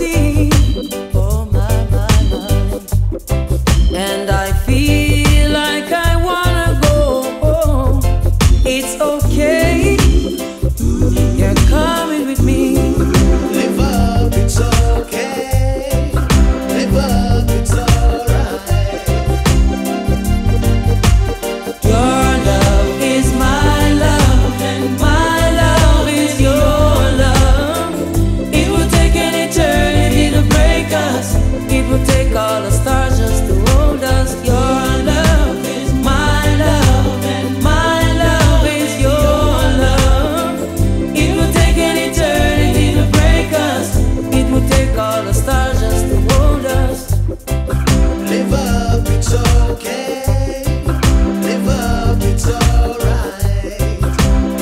reality for my mind, and I feel like I wanna go home. It's okay, you're coming with me. Live up, it's okay. Live up, it's alright. Your love is my love, and my love is your love. It will take an eternity to break us. It will take all the stars just to hold us. Your love is my love, and my love is your love. It will take an eternity to break us. It will take all the stars just to hold us. Live up, it's okay. Live up, it's alright.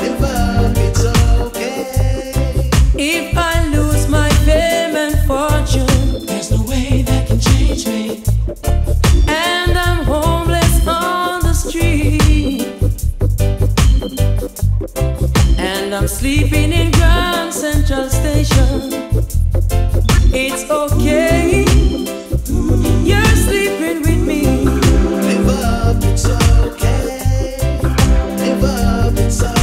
Live up, it's okay. If I lose my fame and fortune, there's no way that can change me. And I'm homeless on the street, and I'm sleeping in Grand Central Station. It's okay, you're sleeping with me. Live up, it's okay. Live up, it's alright.